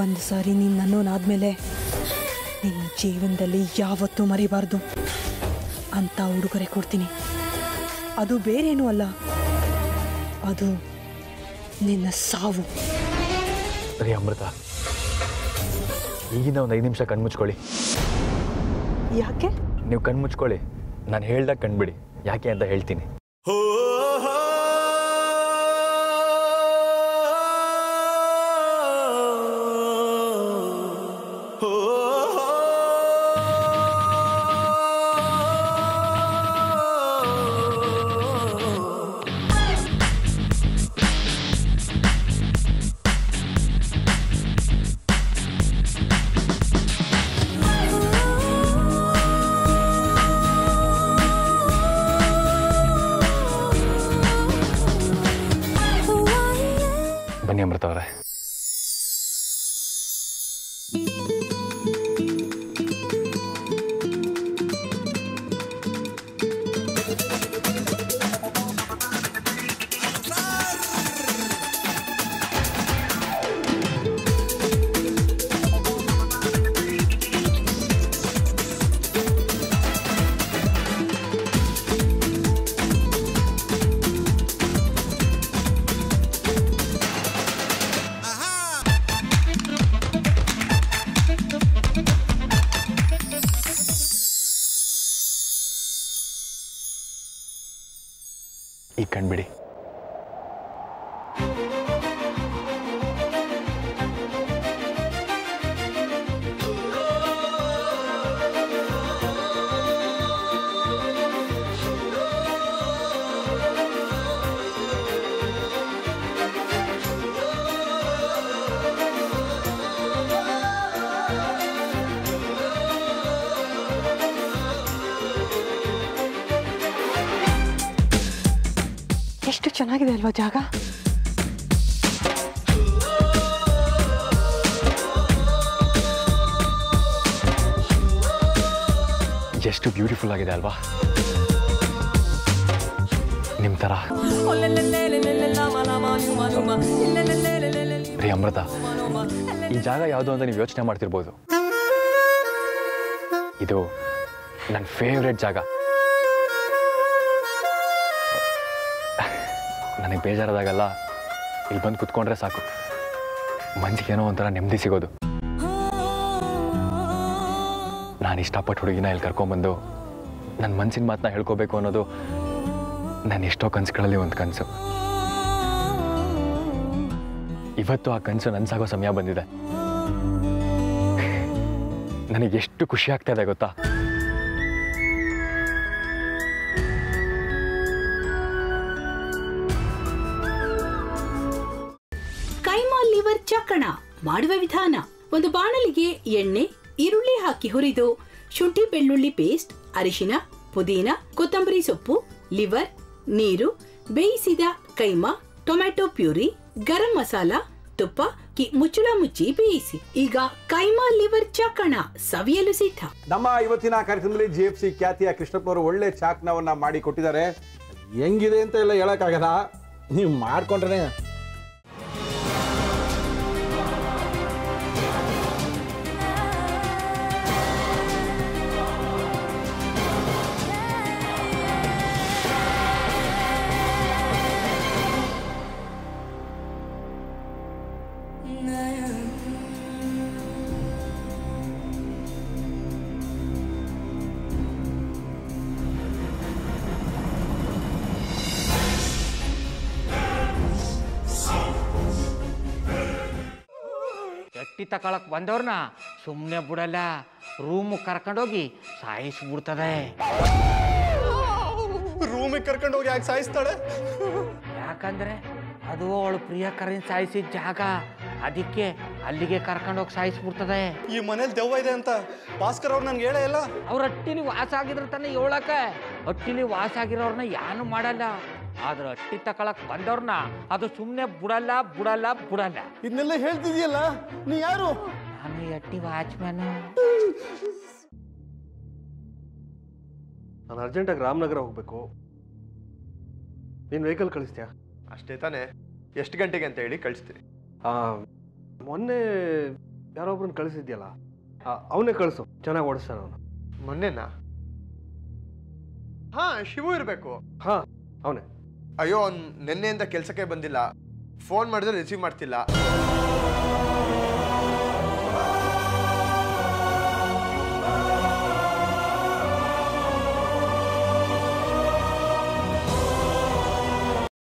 ಒಂದು ಸಾರಿ ನೀನು ನನ್ನೋನಾದ್ಮೇಲೆ ನಿನ್ನ ಜೀವನದಲ್ಲಿ ಯಾವತ್ತೂ ಮರಿಬಾರದು ಅಂತ ಉಡುಗೊರೆ ಕೊಡ್ತೀನಿ. ಅದು ಬೇರೇನೂ ಅಲ್ಲ, ಅದು ನಿನ್ನ ಸಾವು. ಸರಿ ಅಮೃತ, ಈಗಿನ ಒಂದು 5 ನಿಮಿಷ ಕಣ್ಮುಚ್ಕೊಳ್ಳಿ. ಯಾಕೆ? ನೀವು ಕಣ್ಮುಚ್ಕೊಳ್ಳಿ, ನಾನು ಹೇಳ್ದಾಗ ಕಣ್ಬಿಡಿ, ಯಾಕೆ ಅಂತ ಹೇಳ್ತೀನಿ. ಅಮೃತ ಅವರೇ, ಈ ಕಣ್ಬಿಡಿ. ಎಷ್ಟು ಚೆನ್ನಾಗಿದೆ ಅಲ್ವಾ ಜಾಗ? ಎಷ್ಟು ಬ್ಯೂಟಿಫುಲ್ ಆಗಿದೆ ಅಲ್ವಾ? ನಿಮ್ಮ ಥರ ರೀ ಅಮೃತ, ಈ ಜಾಗ ಯಾವುದು ಅಂತ ನೀವು ಯೋಚನೆ ಮಾಡ್ತಿರ್ಬೋದು. ಇದು ನನ್ನ ಫೇವ್ರೆಟ್ ಜಾಗ. ನನಗೆ ಬೇಜಾರಾದಾಗಲ್ಲ ಇಲ್ಲಿ ಬಂದು ಕುತ್ಕೊಂಡ್ರೆ ಸಾಕು, ಮನ್ಸಿಗೇನೋ ಒಂಥರ ನೆಮ್ಮದಿ ಸಿಗೋದು. ನಾನು ಇಷ್ಟಪಟ್ಟು ಹುಡುಗಿನ ಇಲ್ಲಿ ಕರ್ಕೊಂಡ್ಬಂದು ನನ್ನ ಮನಸ್ಸಿನ ಮಾತನ್ನ ಹೇಳ್ಕೋಬೇಕು ಅನ್ನೋದು ನಾನು ಎಷ್ಟೋ ಕನಸುಗಳಲ್ಲಿ ಒಂದು ಕನಸು. ಇವತ್ತು ಆ ಕನಸು ನನಸಾಗೋ ಸಮಯ ಬಂದಿದೆ. ನನಗೆ ಎಷ್ಟು ಖುಷಿ ಆಗ್ತಾ ಇದೆ ಗೊತ್ತಾ? ಚಕ್ಕಣ ಮಾಡುವ ವಿಧಾನ: ಒಂದು ಬಾಣಲಿಗೆ ಎಣ್ಣೆ, ಈರುಳ್ಳಿ ಹಾಕಿ ಹುರಿದು ಶುಂಠಿ ಬೆಳ್ಳುಳ್ಳಿ ಪೇಸ್ಟ್, ಅರಿಶಿನ, ಪುದೀನ, ಕೊತ್ತಂಬರಿ ಸೊಪ್ಪು, ಲಿವರ್, ನೀರು, ಬೇಯಿಸಿದ ಕೈಮಾ, ಟೊಮ್ಯಾಟೊ ಪ್ಯೂರಿ, ಗರಂ ಮಸಾಲ, ತುಪ್ಪ, ಮುಚ್ಚಳ ಮುಚ್ಚಿ ಬೇಯಿಸಿ. ಈಗ ಕೈಮಾ ಲಿವರ್ ಚಾಕಣ ಸವಿಯಲು ಸಿದ್ಧ. ನಮ್ಮ ಇವತ್ತಿನ ಕಾರ್ಯಕ್ರಮದಲ್ಲಿ GFC ಖ್ಯಾತಿಯ ಕೃಷ್ಣಪ್ಪನವರು ಒಳ್ಳೆ ಚಾಕಣವನ್ನ ಮಾಡಿ ಕೊಟ್ಟಿದ್ದಾರೆ. ಹೆಂಗಿದೆ ಅಂತ ಎಲ್ಲ ಹೇಳಕ್ಕಾಗಲ್ಲ, ನೀವು ಮಾಡ್ಕೊಂಡ್ರೆ. ಗಟ್ಟಿ ತಕೊಳಕ್ ಬಂದವ್ರನ್ನ ಸುಮ್ಮನೆ ಬಿಡಲ್ಲ, ರೂಮ್ ಕರ್ಕೊಂಡೋಗಿ ಸಾಯಿಸ್ಬಿಡ್ತದೆ. ರೂಮಿಗೆ ಕರ್ಕೊಂಡೋಗಿ ಯಾಕೆ ಸಾಯಿಸ್ತಾಳೆ? ಯಾಕಂದ್ರೆ ಅದು ಅವಳು ಪ್ರಿಯಕರನ್ ಸಾಯಿಸಿದ ಜಾಗ, ಅದಕ್ಕೆ ಅಲ್ಲಿಗೆ ಕರ್ಕೊಂಡೋಗಿ ಸಾಯಿಸ್ಬಿಡ್ತದೆ. ಈ ಮನೇಲಿ ದೆವ್ವ ಇದೆ ಅಂತ ಭಾಸ್ಕರ್ ಅವ್ರು ನನ್ಗೆ ಹೇಳೇ ಇಲ್ಲ. ಅವ್ರ ಹಟ್ಟಿಲಿ ವಾಸ ಆಗಿದ್ರ ತಾನೆ ಹೇಳಕ, ಹಟ್ಟಿಲಿ ವಾಸ ಆಗಿರೋರ್ನ ಯಾನು ಮಾಡಲ್ಲ, ಆದ್ರೆ ಹಟ್ಟಿ ತಕೊಳಕ್ ಬಂದವ್ರನ್ನ ಅದು ಸುಮ್ಮನೆ ಬಿಡಲ್ಲ ಬಿಡಲ್ಲ ಬಿಡಲ್ಲ. ಇದನ್ನೆಲ್ಲ ಹೇಳ್ತಿದ್ಯಲ್ಲ ನೀ ಯಾರು? ನಾನು ಹಟ್ಟಿ ವಾಚ್ಮ್ಯಾನ್. ನಾನು ಅರ್ಜೆಂಟಾಗಿ ರಾಮನಗರ ಹೋಗ್ಬೇಕು, ನೀನು ವೆಹಿಕಲ್ ಕಳಿಸ್ತೀಯಾ? ಅಷ್ಟೇ ತಾನೆ, ಎಷ್ಟು ಗಂಟೆಗೆ ಅಂತ ಹೇಳಿ ಕಳಿಸ್ತೀರಿ. ಮೊನ್ನೆ ಯಾರೊಬ್ಬರನ್ನ ಕಳಿಸಿದ್ಯಲ್ಲ ಅವನೇ ಕಳಿಸು ಚೆನ್ನಾಗಿ ಓಡಿಸ್ತಾನೆ ಅವನು ಮೊನ್ನೆನಾ ಹಾ ಶಿವು ಇರಬೇಕು ಹಾ ಅವನೇ ಅಯ್ಯೋ ನೆನ್ನೆಯಿಂದ ಕೆಲಸಕ್ಕೆ ಬಂದಿಲ್ಲ ಫೋನ್ ಮಾಡಿದ್ರೆ ರಿಸೀವ್ ಮಾಡ್ತಿಲ್ಲ